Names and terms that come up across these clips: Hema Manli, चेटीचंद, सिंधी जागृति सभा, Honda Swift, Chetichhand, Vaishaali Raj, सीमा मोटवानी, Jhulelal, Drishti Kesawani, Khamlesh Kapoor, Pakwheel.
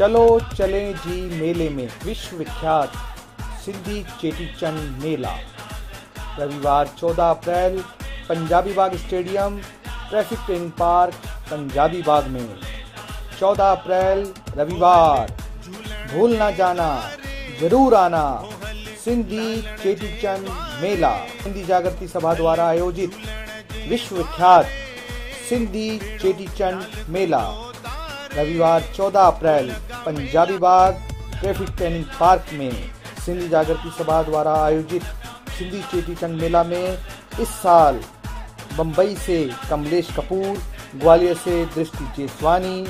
चलो चलें जी मेले में विश्वविख्यात सिद्धि चेटीचंद मेला, रविवार 14 अप्रैल Punjabi Bagh stadium, traffic train park, Punjabi Bagh में। 14 अप्रैल रविवार, भूल ना जाना, जरूर आना, सिंधी चेटीचंद मेला। सिंधी जागृति सभा द्वारा आयोजित विश्वविख्यात सिंधी चेटीचंद मेला, रविवार 14 अप्रैल Punjabi Bagh traffic training park में। सिंधी जागृति सभा द्वारा आयोजित सिंधी चेटीचंद मेला में इस साल बम्बई से कमलेश कपूर, ग्वालियर से दृष्टि केसवानी,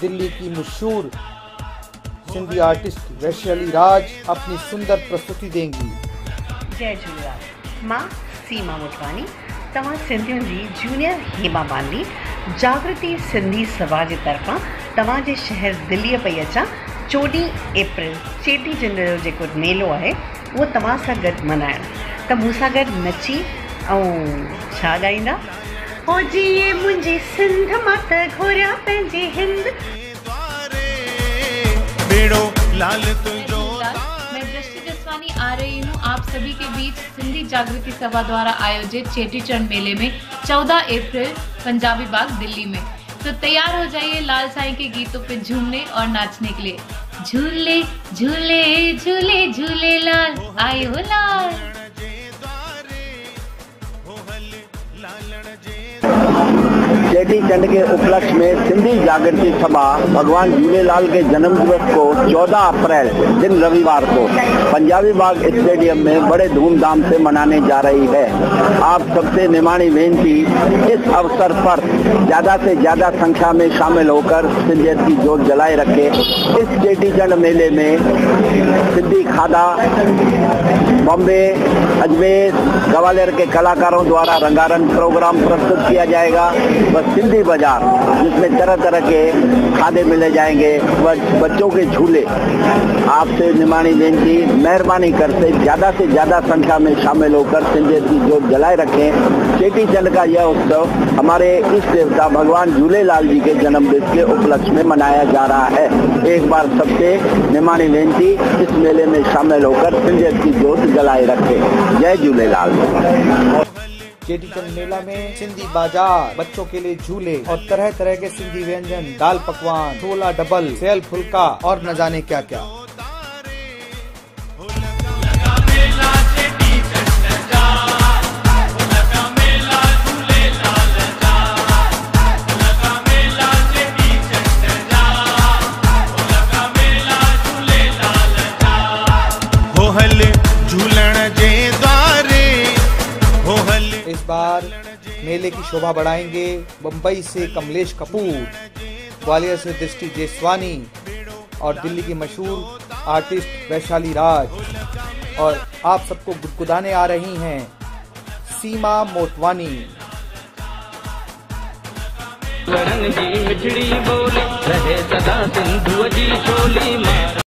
दिल्ली की मशहूर सिंधी आर्टिस्ट वैशाली राज अपनी सुंदर प्रस्तुति देंगी। जय झूलेलाल। मां सीमा मोटवानी तमाम सिंधियों जी जूनियर हेमा मानली जागृति सिंधी सभा के तरफा तमाजे शहर दिल्ली पे अचा 14 अप्रैल चेटीचंड जो जेको मेलो है वो तमाम सा गद मनाया त मूसा गद नची छा गाइंदा ओ जी ये मुझे सिंध मत घोरा पंजे हिंद बेड़ो लाल तुझो। मैं दृष्टि केसवानी आ रही हूँ आप सभी के बीच सिंधी जागृति सभा द्वारा आयोजित चेटीचंड मेले में 14 अप्रैल पंजाबी बाग दिल्ली में। तो तैयार हो जाइए लाल साईं के गीतों पे झूमने और नाचने के लिए। झूले झूले झूले झूले लाल आए हो लाल। चेटीचंड के उपलक्ष्य में सिंधी जागृति सभा भगवान झूलेलाल के जन्म दिवस को 14 अप्रैल दिन रविवार को पंजाबी बाग स्टेडियम में बड़े धूमधाम से मनाने जा रही है। आप सबसे निमाणी विनती, इस अवसर पर ज्यादा से ज्यादा संख्या में शामिल होकर सिंधियत की जोत जलाए रखें। इस चेटीचंड मेले में सिद्धि खादा, बॉम्बे, अजमेर, ग्वालियर के कलाकारों द्वारा रंगारंग प्रोग्राम प्रस्तुत किया जाएगा। सिंधी बाजार जिसमें तरह तरह के खादे मिले जाएंगे व बच्चों के झूले। आपसे निमाणी विनती, मेहरबानी करके से ज़्यादा संख्या में शामिल होकर सिंधियत की जोत जलाए रखें। चेटीचंड का यह उत्सव हमारे इष्ट देवता भगवान झूलेलाल जी के जन्मदिन के उपलक्ष्य में मनाया जा रहा है। एक बार सबसे निमाणी विनती, इस मेले में शामिल होकर सिंधियत की जोत जलाए रखें। जय झूलेलाल। चेटीचंड मेला में सिंधी बाजार, बच्चों के लिए झूले और तरह तरह के सिंधी व्यंजन, दाल पकवान, छोला डबल, सेल फुल्का और न जाने क्या क्या। इस बार मेले की शोभा बढ़ाएंगे बम्बई से कमलेश कपूर, ग्वालियर से दृष्टि केसवानी और दिल्ली की मशहूर आर्टिस्ट वैशाली राज। और आप सबको गुदगुदाने आ रही हैं सीमा मोटवानी। रहे सदा सिंधु जी चोली।